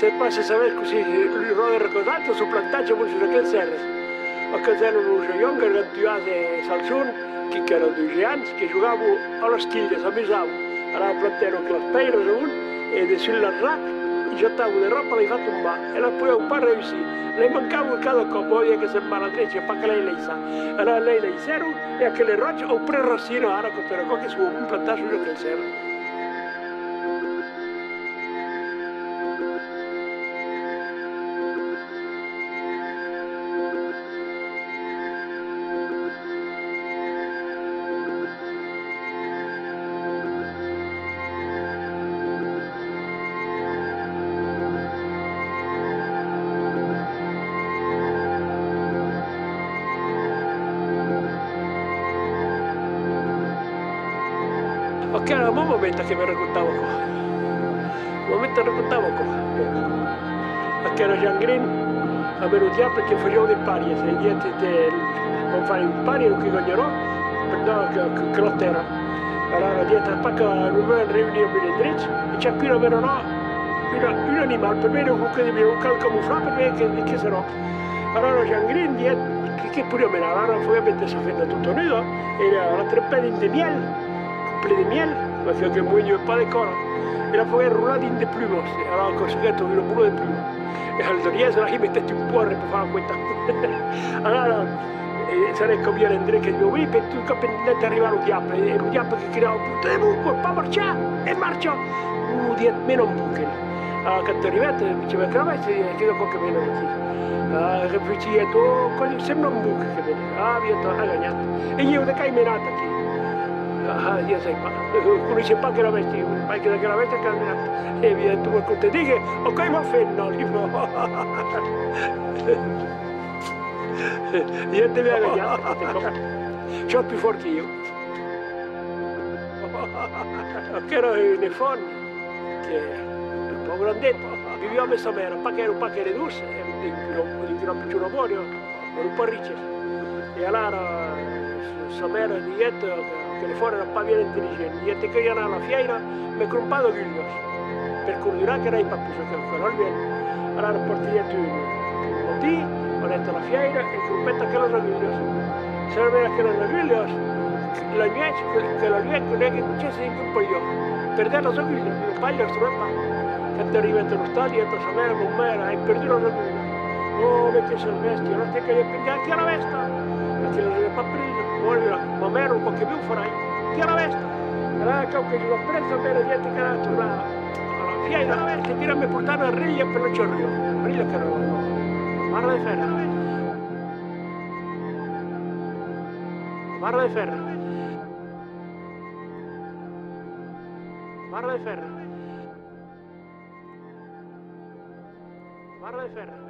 Se passa a sapere così, lui va ricordato sul plantaggio con Raquel Serres. A Casello Luciano, che era di Salsun, che erano 12 anni, che giocavo alla schiglia, si avvisavo, alla plantera con la spera, e di sull'arra, gettavo di roba, l'hai fatto un bar, e la poi un par riuscì. Le mancavo cada copo, che sembrava la treccia, perché lei sa. Allora lei le zero, e anche le rocce, o pre rossino, era con però, che si può implantare su Raquel Serres. Che era un buon momento che mi raccontavo qua. Un momento raccontavo qua. Che era Jean Green, a Menutia perché facevo dei pari, se niente non fare un pari non che guadagnerò, perché che lo terra. Allora dietro al pacco non è riunito in dritto, e c'è qui non no, un animale, per me non che mi calcamufla, per me che sarò. Allora Jean Green dietro, che pure me la rana fu ovviamente si ferma tutto nudo, e la treppella di miel. Di miel, perché che muoio il pane cora e la foglia rullata in de plumos, allora ho consegnato un puro di plumos e al dormire se la mettete un porre per fare la quetta. Allora sarei come Andrea che dico, per tu capendente arrivare un diavolo e un diavolo che creava un punto di buco, poi marcia e marcia un di meno un buco. Allora quando arrivate mi diceva che la veste e chiedo qualche meno così, che poi ci è tu così sembra un buco che vede, ah via tu hai gagnato e io da che hai menato qui. Ah, io sai, non dice pa che la vesti, ma che la vesti è cambiata. E via, tu vuoi che ti dica, ok, ma fenno, libro. Io te mi ha gagnato, sono più forte io. Che ero in fondo, che è un po' grandetto, viviamo a messa mera, perché era un pacchino d'urso, di un piccolo buono, era un po' ricco. E allora, sa mera di dietro, che le fuori non parla intelligente, niente che io alla fiera, mi è crompato Giulio, per curare che era il pappuso che ancora non viene. Allora porti dietro il motì, ho detto la fiera e crompetta che lo so Giulio. Se non era che non lo Giulio, la mia che la mia non è che successe in colpo io. Perché lo so Giulio, mio padre lo trova, che ti arriva nello stadio, tu sapere con me, hai perduto lo so Giulio. Oh, perché sono vestito, non ti che io prendi anche la vesta. Perché non l'ho preso, voglio, ma me ero un po' che più farai, che era vesta. Allora che l'ho preso bene dietro che era tornata. Allora, fia dalla veste, tira mi portare a Riglia per non c'è rio. Riglia che era una barra di ferro. Barra di ferro. Barra di ferro. Barra di ferro.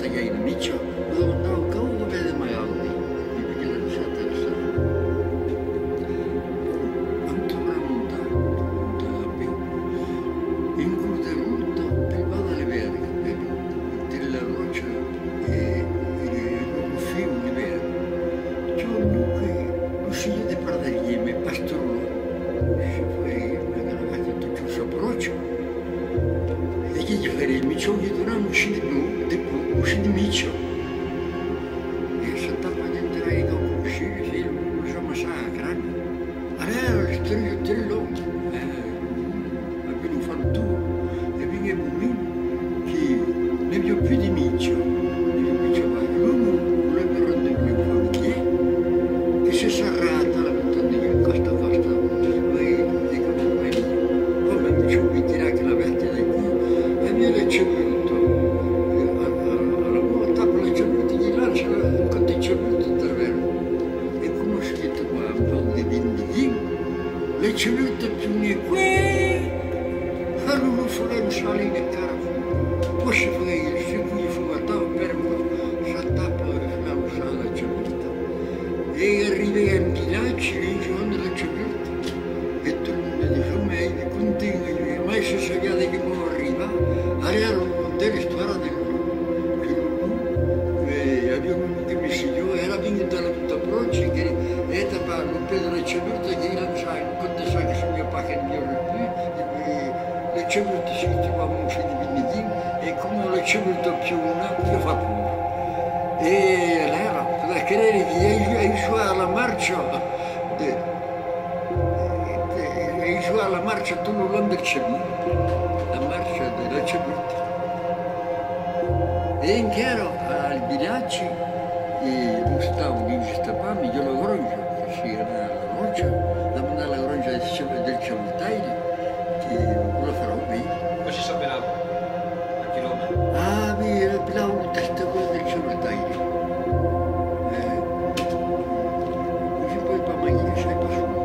think I can meet you. No, no, go look at my ugly. You begin to set that stuff. Incontenuta, privata liberica, della roccia e del fiume libero. Giorno che Lucia di Pardaglieme pastorò, e poi una ragazza tutto il suo braccio. E che gli farei il miccio, gli dovrà uscire di nuovo, uscire di miccio. E se tappa dentro i dopo uscire, se io lo so massacra, allora il triglio ha più un fantù, e viene un bambino che ne più più di miccio, ne più miccio va, l'uomo non è per rendere più qualche, e se sarrata la montagna, costa, vai, dico, vai, come miccio mi dirà che la verte da qui, viene ceduto, alla buona tavola ceduta, gli lancia un conteggiamento davvero. E come ho scritto qua, a parte di le cedute più ne qui, allora furono salire in carro. Poi si fai, se qui fu attaccato per me, si tappa la usata ceduta. E arrivai a Milacci, lì sono la ceduta. E tu mi dici, ma è continuo, mai si sapeva che non arriva. Allora un dell'istoria del gruppo, e abbiamo che mi siglio, era venuta la tutta proce, che era per un pedone ceduto, che lanciai, quando sai che sono mio padre non più, le cedute si trovavano un figlio di Benedì, e come le cedute più una, più fa paura. E allora, per credere di aiutare la marcia, aiutare la marcia, tu non l'andercevi. La marcia della ceduta. E in chiaro al Binacci e Gustavo di Gistapami, io la grongia, che si era la roccia, la mandava la grongia del cementario, che lo farò qui. Poi si sapeva a chi nome? Ah, mi appellavo un testo del cementario. Così poi per me sai passato.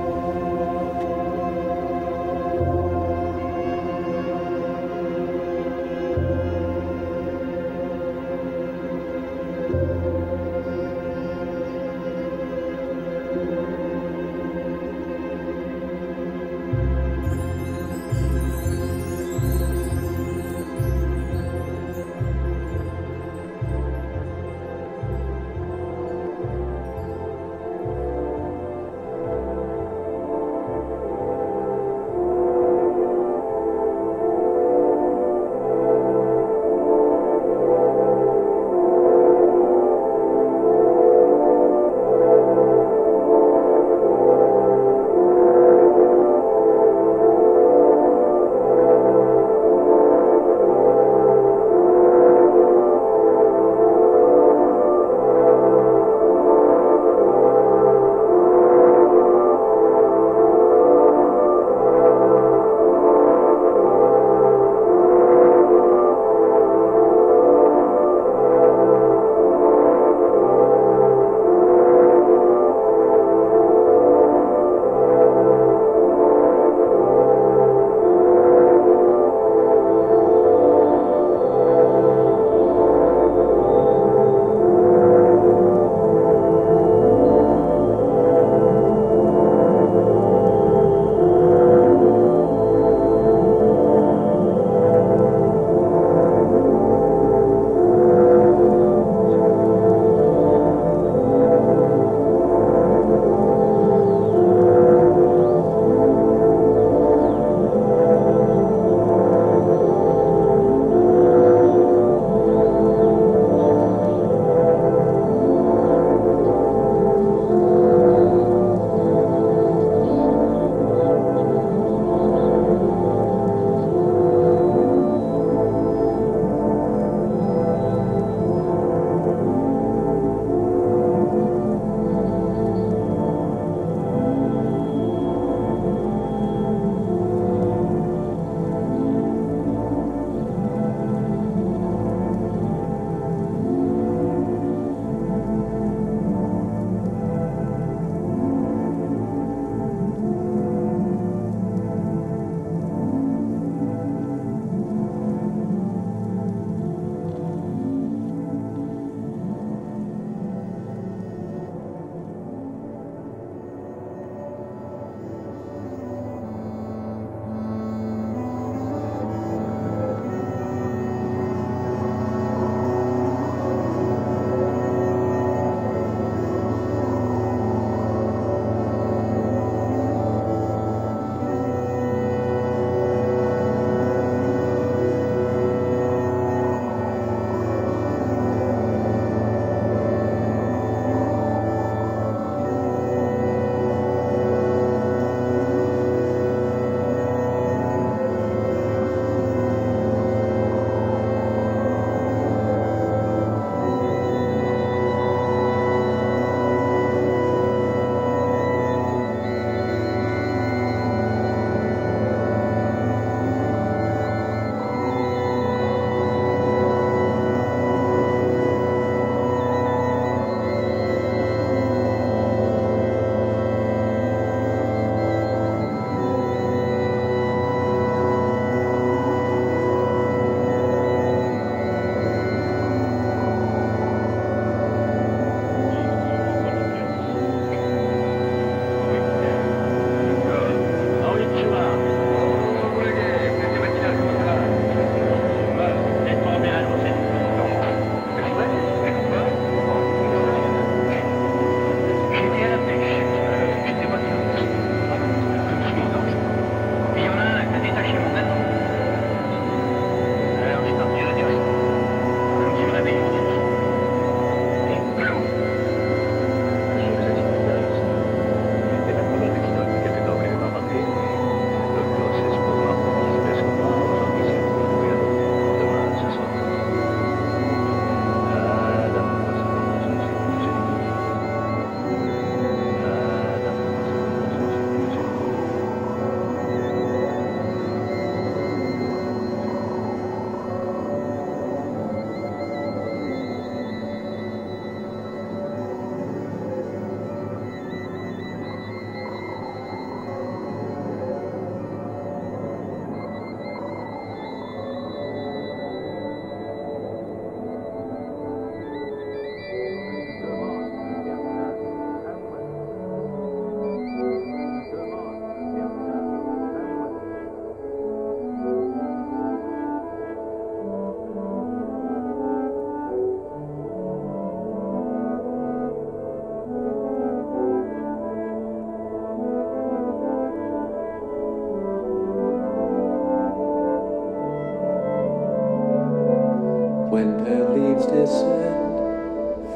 ascend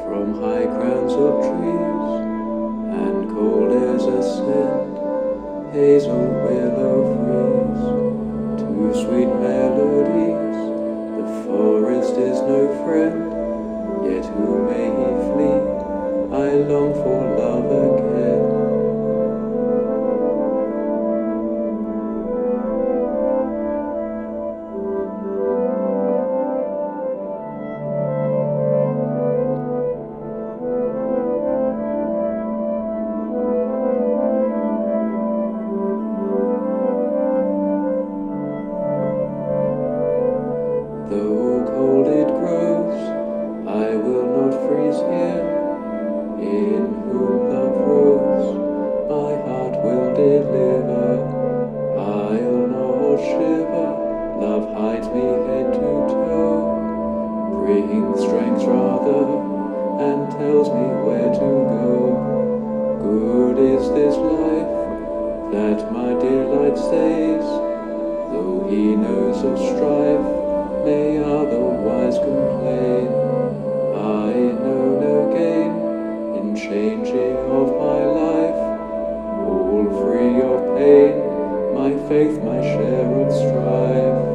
from high crowns of trees, and cold airs ascend, hazel willow breeze, to sweet melodies. The forest is no friend, yet who may he flee? I long for love again. Though cold it grows, I will not freeze here. In whom love rose, my heart will deliver. I'll not shiver, love hides me head to toe. Brings strength rather, and tells me where to go. Good is this life, that my dear light stays, though he knows of strife, may otherwise complain. I know no gain in changing of my life, all free of pain, my faith, my share of strife.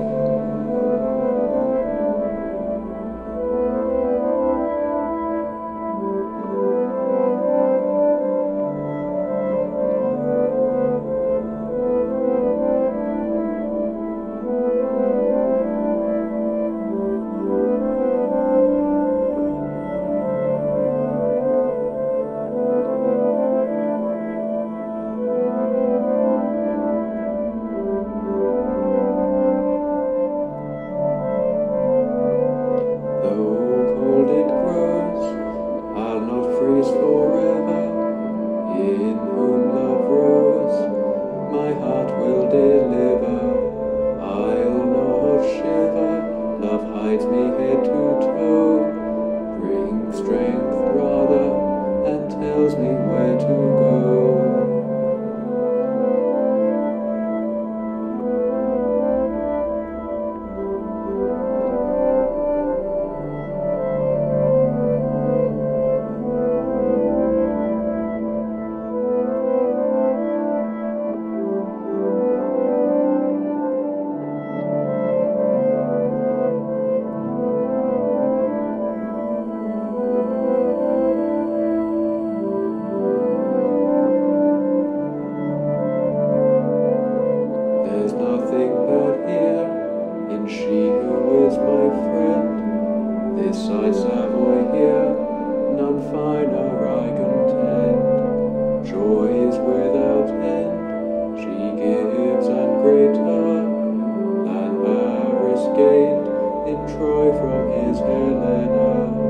Gained in Troy from his Helena.